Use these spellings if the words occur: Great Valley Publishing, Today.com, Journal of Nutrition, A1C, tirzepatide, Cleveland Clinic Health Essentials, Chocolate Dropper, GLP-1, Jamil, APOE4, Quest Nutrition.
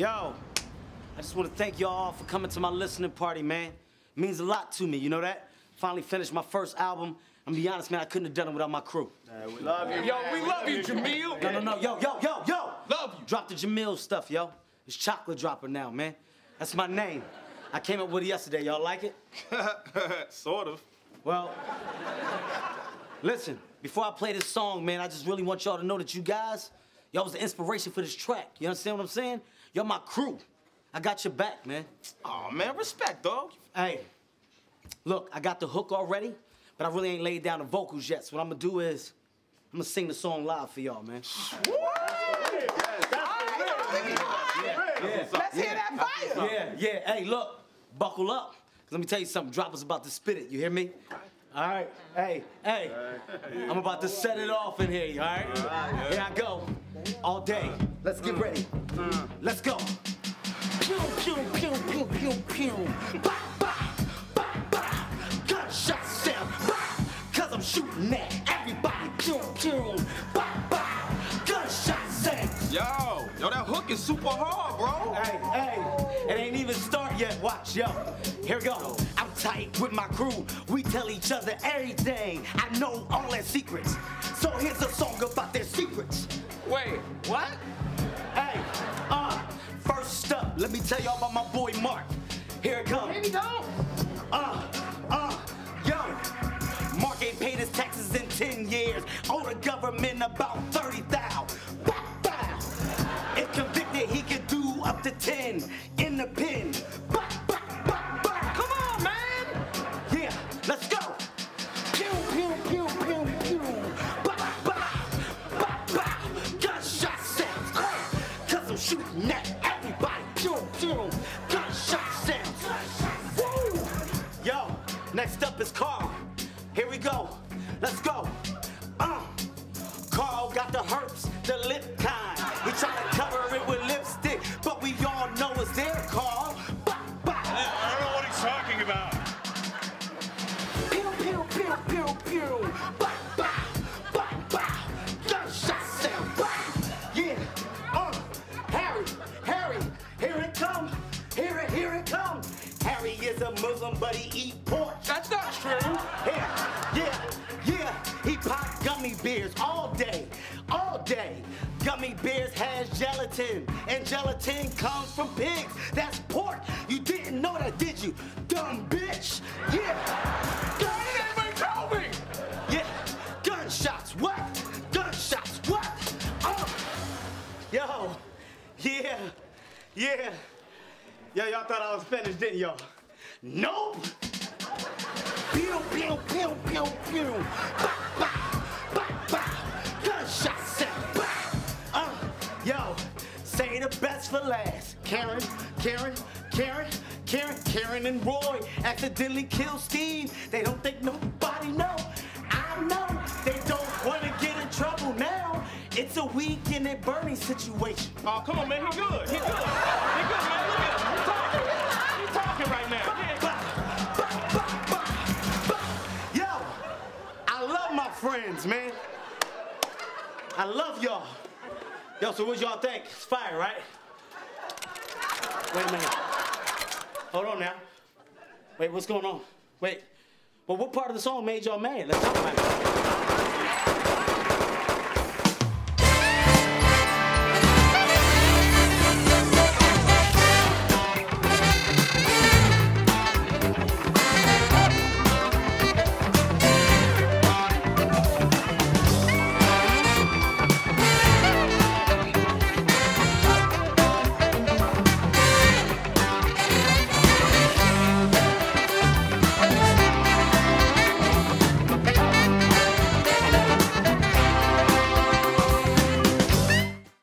Yo, I just want to thank y'all for coming to my listening party, man. It means a lot to me, you know that? Finally finished my first album. I'm gonna be honest, man, I couldn't have done it without my crew. We love you. Yo, we love you, Jamil. No, yo. Love you. Drop the Jamil stuff, yo. It's Chocolate Dropper now, man. That's my name. I came up with it yesterday. Y'all like it? Sort of. Well, listen, before I play this song, man, I just really want y'all to know that you guys, y'all was the inspiration for this track. You understand what I'm saying? Y'all my crew. I got your back, man. Aw, man, respect, dog. Hey, look, I got the hook already, but I really ain't laid down the vocals yet. So what I'm gonna do is, I'm gonna sing the song live for y'all, man. Let's hear that fire. Yeah, hey, look, buckle up. Let me tell you something, Dropper's about to spit it, you hear me? All right, hey, I'm about to set it off in here, all right? Here I go, all day. Let's get ready. Let's go. Pew, pew, pew, pew, pew, pew. Ba, ba, ba, ba. Gunshot sound, ba, cause I'm shooting at everybody. Pew, pew, ba, ba. Gunshot sound. Yo, that hook is super hard, bro. Hey, it ain't even start yet, watch, yo. Here we go. I'm tight with my crew. We tell each other everything. I know all their secrets. So here's a song about their secrets. Wait, what? Hey, first up, let me tell y'all about my boy Mark. Here it comes. Here we go. Yo. Mark ain't paid his taxes in 10 years. Owe the government about 30,000. If convicted, he could do up to 10 in the pen. Let's go! Pew, pew, pew, pew, pew. Ba, ba, ba, ba. Gunshot sounds. Cause I'm shooting at everybody. Pew, pew. Gunshot sounds. Woo! Yo, next up is Carl. Here we go. Let's go. Carl got the herpes, the lip kind. We try to cover it with lipstick, but we all know it's there, Carl. Ba, ba. I don't know what he's talking about. Pew, pew, ba, ba, ba, ba. Gunshot sound, ba. Yeah, Harry, here it comes. Harry is a Muslim, but he eat pork. That's not true. Yeah, he pop gummy bears all day. Gummy bears has gelatin, and gelatin comes from pigs. That's pork. You didn't know that, did you? Dumb bitch, yeah. Gunshots, what? Yo, yeah. Yo, y'all thought I was finished, didn't y'all? Nope. Pew, pew, pew, pew, pew. Ba, ba, ba, ba. Gunshots, ba. Yo, say the best for last. Karen and Roy accidentally killed Steve. They don't think nobody know. I know. They don't want to get in trouble now. It's a weekend at Bernie's situation. Oh, come on, man. He's good, man. Look at him. He's talking right now. Ba. Yo, I love my friends, man. I love y'all. Yo, so what y'all think? It's fire, right? Wait a minute. Hold on now. Wait, what's going on? Wait. Well, what part of the song made y'all mad? Let's talk about it.